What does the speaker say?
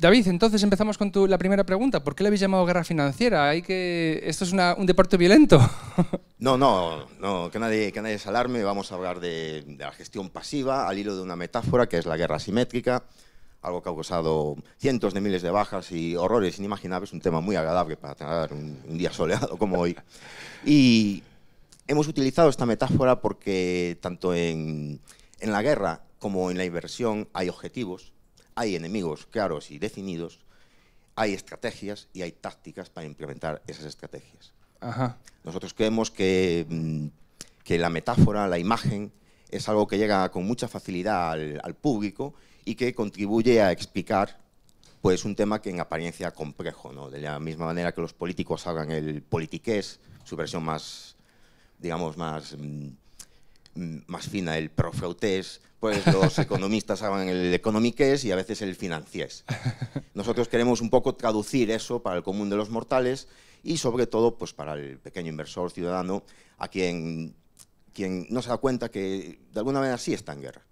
David, entonces empezamos con la primera pregunta. ¿Por qué le habéis llamado guerra financiera? ¿Esto es un deporte violento? No, que nadie se alarme. Vamos a hablar de la gestión pasiva al hilo de una metáfora que es la guerra asimétrica, algo que ha causado cientos de miles de bajas y horrores inimaginables, un tema muy agradable para tener un día soleado como hoy. Y hemos utilizado esta metáfora porque tanto en la guerra como en la inversión hay objetivos, hay enemigos claros y definidos, hay estrategias y hay tácticas para implementar esas estrategias. Ajá. Nosotros creemos que la metáfora, la imagen, es algo que llega con mucha facilidad al público y que contribuye a explicar pues, un tema que en apariencia complejo, ¿no? De la misma manera que los políticos hagan el politiqués, su versión más, digamos, más fina, el profeutés, pues los economistas hagan el economiqués y a veces el financiés. Nosotros queremos un poco traducir eso para el común de los mortales y sobre todo pues, para el pequeño inversor ciudadano a quien no se da cuenta que de alguna manera sí está en guerra.